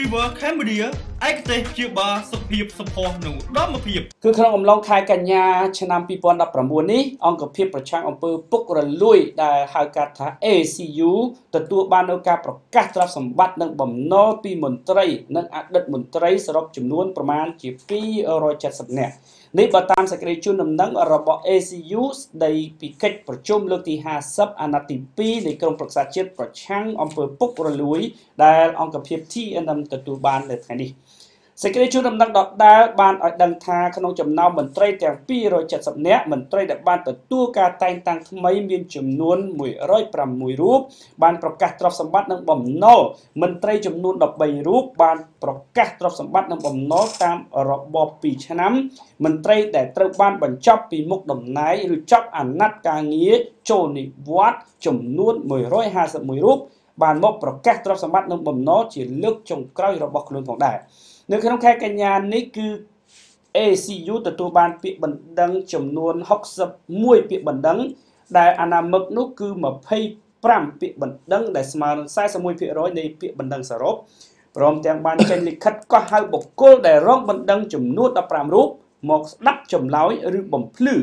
Silver Cambodia ឯកទេសជាបាសុភភាពសុភ័ណឧត្តមភាពគឺក្នុងអំឡុងខែកញ្ញាឆ្នាំ2018នេះអង្គភាពប្រឆាំងអំពើពុករលួយដែលហៅកាត់ថា ACU ទទួលបាននូវការប្រកាសទ្រព្យសម្បត្តិនិងបំណុលពីមន្ត្រីនិងអតីតមន្ត្រីសរុបចំនួនប្រមាណជា 270 នាក់នេះបើតាមសេចក្តីជូនដំណឹងរបស់ ACU ស្តីពីកិច្ចប្រជុំលើកទី 50 អាណត្តិទី 2 នៃក្រុមប្រឹក្សាជាតិប្រឆាំងអំពើពុករលួយដែលអង្គភាព TNM ទទួលបាននៅថ្ងៃនេះ សេចក្តីជូនដំណឹងដដែលបានឲ្យដឹងថាក្នុងចំណោមមន្ត្រីទាំង 270 នាក់មន្ត្រីដែលបានទទួលការតែងតាំងថ្មីមានចំនួន 106 រូបបានប្រកាសទ្រព្យសម្បត្តិនិងបំណុលមន្ត្រីចំនួន 13 រូបបានប្រកាសទ្រព្យសម្បត្តិនិងបំណុលតាមរបប 2 ឆ្នាំមន្ត្រីដែលត្រូវបានបញ្ចប់ពីមុខតំណែងឬចាប់អាណត្តិការងារចូលនិវត្តន៍ចំនួន 151 រូបបានមកប្រកាសទ្រព្យសម្បត្តិនិងបំណុលជាលើកចុងក្រោយរបស់ខ្លួនផងដែរ នៅក្នុងខែកញ្ញានេះគឺ ACU ទទួលបានពាក្យបណ្ដឹងចំនួន 61 ពាក្យបណ្ដឹងដែលអនាមិកនោះគឺ 25 ពាក្យបណ្ដឹងដែលស្មើនឹង 41% នៃពាក្យបណ្ដឹងសរុបព្រមទាំងបានចេញលិខិតកោះហៅបុគ្គលដែលរងបណ្ដឹងចំនួន 15 រូបមកស្ដាប់ចម្លើយឬបំភ្លឺ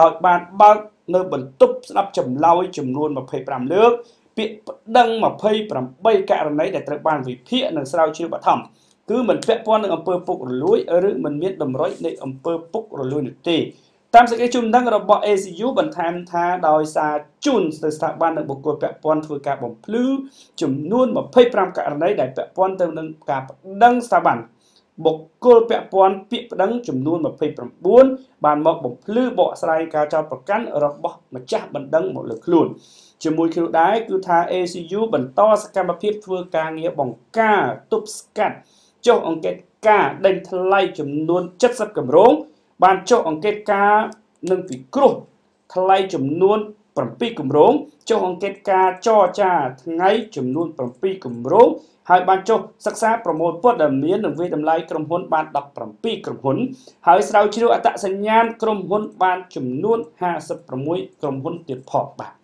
ដោយបានបើកនៅបន្ទប់ស្ដាប់ចម្លើយចំនួន 25 លើកពាក្យបណ្ដឹង 28 ករណីដែលត្រូវបានវិភាគនិងស្រាវជ្រាវបឋម គឺមិនពាក់ព័ន្ធនឹងអំពើពុករលួយឬមិនមានតម្រុយនៃអំពើពុករលួយនោះទេតាមសេចក្តីជូនដំណឹងរបស់ ACU បន្ថែមថាដោយសារជូនទៅស្ថាប័ននិងបុគ្គលពាក់ព័ន្ធធ្វើការបំភ្លឺចំនួន 25 ករណីដែលពាក់ព័ន្ធទៅនឹងការបណ្ដឹងស្ថាប័នបុគ្គលពាក់ព័ន្ធពាក្យបណ្ដឹងចំនួន 29 បានមកបំភ្លឺបកស្រាយការចោទប្រកាន់របស់ម្ចាស់បណ្ដឹងមកលើខ្លួន ជាមួយគ្នាដែរគឺថា ACU បន្តសកម្មភាពធ្វើការងារបង្ការទប់ស្កាត់ចុះអង្កេតការដេញថ្លៃចំនួន 70 គម្រោងបានចុះអង្កេតការនិងពិគ្រោះថ្លៃចំនួន 7 គម្រោងចុះអង្កេតការចរចាថ្ងៃចំនួន 7 គម្រោងហើយបានចុះសិក្សាប្រមូលព័ត៌មាននិងវិតម្លៃក្រុមហ៊ុនបាន 17 ក្រុមហ៊ុនហើយស្រាវជ្រាវអត្តសញ្ញាណក្រុមហ៊ុនបានចំនួន 56 ក្រុមហ៊ុនទៀតផងបាទ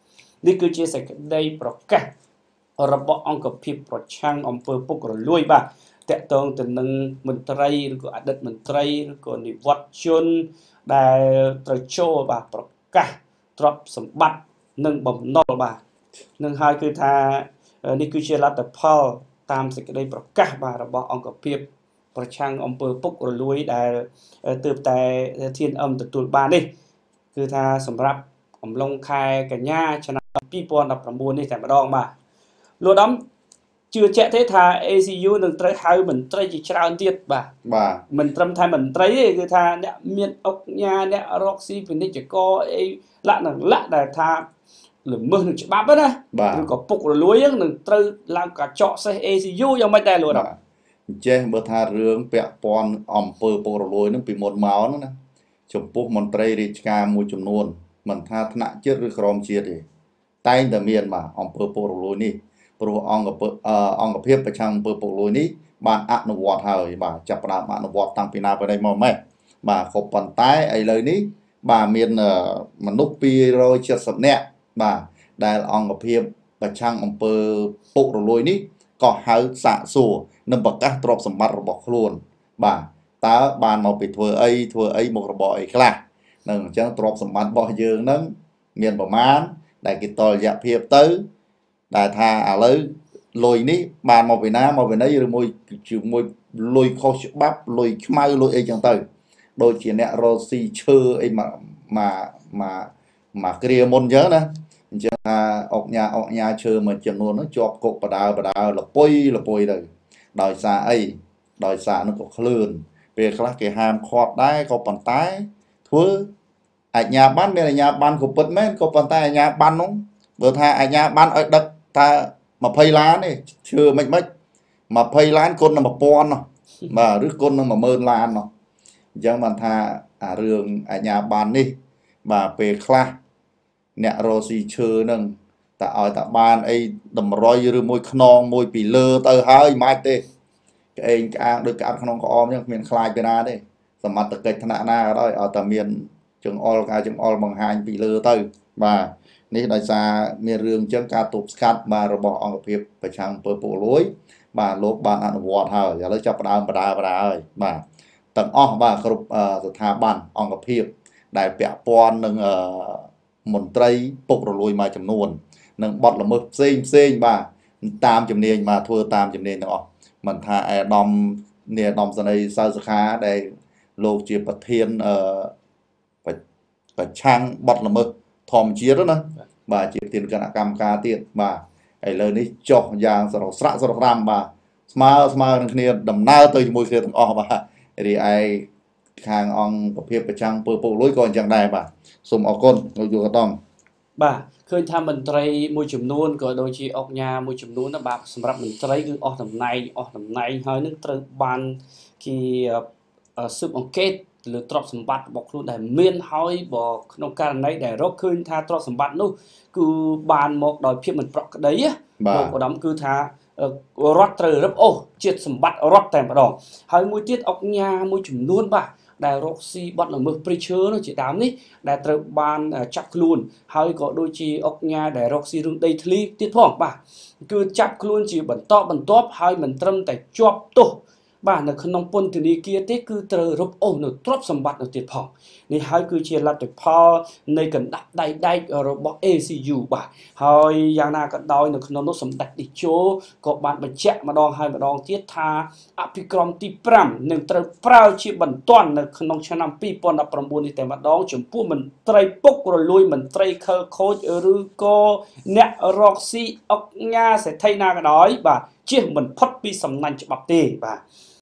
នេះគឺជាសេចក្តីប្រកាសរបស់អង្គភាពប្រឆាំងអំពើពុករលួយបាទតកតងទៅនឹងមន្ត្រីឬក៏អតីតមន្ត្រីឬក៏និវត្តជនដែលត្រូវចូលបាទប្រកាសទ្រព្យសម្បត្តិនិងបំណុលបាទនឹងហើយគឺថានេះគឺជាលទ្ធផលតាមសេចក្តីប្រកាសបាទរបស់អង្គភាពប្រឆាំងអំពើពុករលួយដែលទើបតែធានអឹមទទួលបាននេះគឺថាសម្រាប់ 2019នេះតែម្ដងបាទលោកអ៊ំជឿជាក់ទេថា ACU នឹងត្រូវហៅមន្ត្រីជាច្រើនទៀតបាទមិនត្រឹមតែមន្ត្រីទេគឺថាអ្នកមានអង្គញាអ្នករកស៊ីពាណិជ្ជករអីលក្ខណៈដែលថាល្មើសនឹងច្បាប់ណាឬក៏ពុករលួយហ្នឹងនឹងត្រូវឡើងកាចកសេះ ACU យ៉ាងម៉េចដែរលោកអ៊ំចេះមើលថារឿងពាក់ព័ន្ធអំពើពុករលួយហ្នឹងពីមុនមកហ្នឹងណាចំពោះមន្ត្រីរាជការមួយចំនួនមិនថាថ្នាក់ជាតិឬក្រមជាតិទេ តែងតែមានបាទអង្គភាពប្រឆាំងអំពើពុករលួយនេះព្រោះអង្គភាពអនុវត្តហើយបាទចាប់ផ្ដើមអនុវត្តតាំងពីណាពេលនេះមកម៉េះបាទក៏ប៉ុន្តែឥឡូវនេះបាទមានមនុស្ស 270 នាក់ដែលអង្គភាពប្រឆាំងអំពើពុករលួយនេះក៏ហៅសាកសួរនិងប្រកាសទ្រព្យសម្បត្តិរបស់ខ្លួនបាទតើបានមកពីធ្វើអីធ្វើអីមុខរបរអីខ្លះនឹងអញ្ចឹងទ្រព្យសម្បត្តិរបស់យើងហ្នឹងមានប្រមាណ ដែលគេតលយៈភាពទៅដែលថាឥឡូវលុយនេះបានមកពីណាមកពីណីឬមួយជាមួយលុយខុសច្បាប់លុយខ្មៅលុយអីចឹងទៅដូចជាអ្នករស់ស៊ីឈើអីមកមកគ្រាមុនចឹងណាអញ្ចឹងថាអង្គញាឈើមួយចំនួននោះជាប់គុកបដាលបដាលល្ពុយលពុយទៅដោយសារអីដោយសារនោះក៏ឃ្លឿនពេលខ្លះគេហាមឃាត់ដែរក៏ប៉ុន្តែធ្វើ អាជ្ញាប័ណ្ណមានអាជ្ញាប័ណ្ណក៏ពិតមែនក៏ប៉ុន្តែអាជ្ញាប័ណ្ណនោះព្រោះថាអាជ្ញាប័ណ្ណនោះមើលថាអាជ្ញាប័ណ្ណនោះបើថាអាជ្ញាប័ណ្ណអីតម្រុយឬមួយខ្នងមួយពីលើទៅហើយមិនអាចទេគេឯងក្អាកដូចក្អាកក្នុងក្អមចឹងគ្មានខ្លាចទេណាទេសមត្ថកិច្ចថ្នាក់ណាក៏ដោយឲ្យតែមាន ចង្អុលការចង្អុលបង្ហាញពីលើទៅបាទនេះដោយសារមានរឿងចឹងការទប់ស្កាត់របស់អង្គភាពប្រឆាំងអំពើពុករលួយ bà lốp bà ăn vọt hơi giờ lấy cho bà ơi bà tầng ong bà group thà bàn ong gặp hiệp đại bẹ pon nâng một tây bục rồi lùi mà chấm nuồn nâng bọt là mực xinh bà tam chấm nền mà thua tam chấm nền đó mình thà đom nè đom giờ này sao khá đây lô chuyện bật thiên và trang bọt là mực thòm chia đó nè bà chỉ tiền cả cam ca tiền bà ấy lời này cho giang sạ ram bà smile smile nè đầm na tới môi kia thằng bà thì ai hàng ông của phía trang purple lối còn chẳng này bà sum ở con ngồi dù con bà khơi tham mình trai môi chùm nôn có đôi chị ốc nhà môi chùm nôn nó bạc sầm rập mình trai cứ ốc tầm này hơi nước trai ban khi sụp ông kết lựa trọc sầm bát bọc luôn để miên hói bỏ nông cạn này để rót khơi tha trọc sầm bát luôn cứ ban một đòi phía mình trọc đấy á một của đám cứ tha rót trai rất ô chết sầm bát rót tèm vào đó hơi môi tiết ốc nhà môi chùm nôn bà đại roxy bắt là mực preacher nó chỉ tám đấy đại tàu ban chắp luôn hay có đôi chi ốc nhà đại roxy rung đầy thli tiết phong bà cứ chắp luôn chỉ bẩn top hay mình trâm tại chọc tổ bà là khăn nông pôn từ đi kia thế cứ tàu rộp ổn nó tróc sầm bát nó tiết phong nên hay cứ chia là tàu pha nơi cần đặt đầy đầy robot ACU bà hay giang na cận đôi nó khăn nông sầm đặt đi chỗ có bạn mà chạy mà đòn hay mà đòn tiết tha apicrom ti pram nên tàu pha chỉ bẩn toàn là khăn nông chăn nằm pi pon là pram buôn đi tìm mà đòn chấm phu mình trai bốc rồi lui mình trai khơi khôi rư co nẹt roxy ốc nha sẽ thay na cái đói bà chiếc mình thoát pi sầm nành cho bạc tê bà